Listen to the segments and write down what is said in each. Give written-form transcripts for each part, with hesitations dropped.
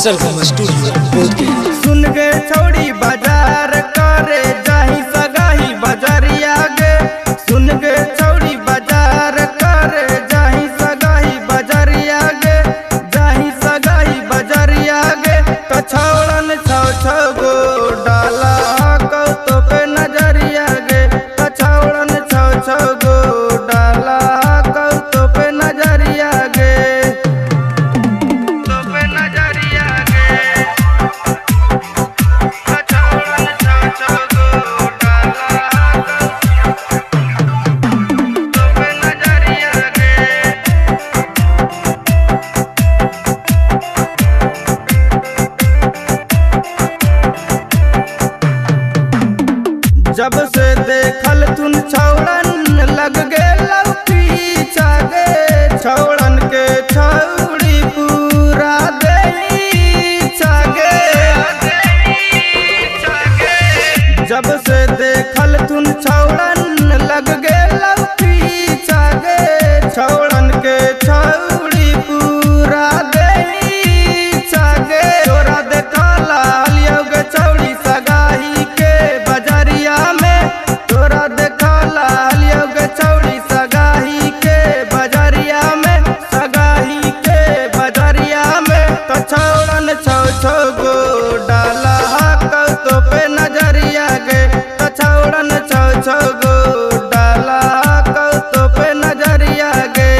सरगम studio सुन के छोड़ी बाजार करे जाही सगाही बाजारिया गे। सुन के छोड़ी बाजार करे जाही बाजारिया गे, जाही सगाही बाजारिया गे। तो छौड़न छौ छौ गो डाला को तो पे नजरिया गे। तो छौड़न छौ छौ गो डाला को तो पे नजरिया गे। जब से देखल तुन छौड़न लग गे पीछा गे। छौड़न के छौड़ी पूरा दे। जब से देखल तुन छौड़न लग गे पीछा गे। छौड़न के छौड़ी पूरा दे गे। छोरा देखा लाल योगे छौड़ी सगाही के बजरिया में। तोरा देखा लाल योगे छौड़ी सगाही के बजरिया में, सगाही के बजरिया में। तो छौड़न छौ छौ गो डाला को तो पे नजरिया गे। तो छौड़न छौ छौ गो डाला को तो पे नजरिया गे।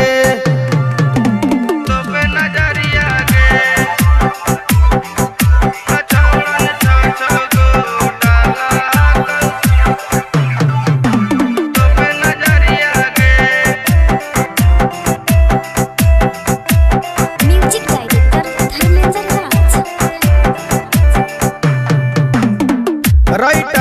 राइट।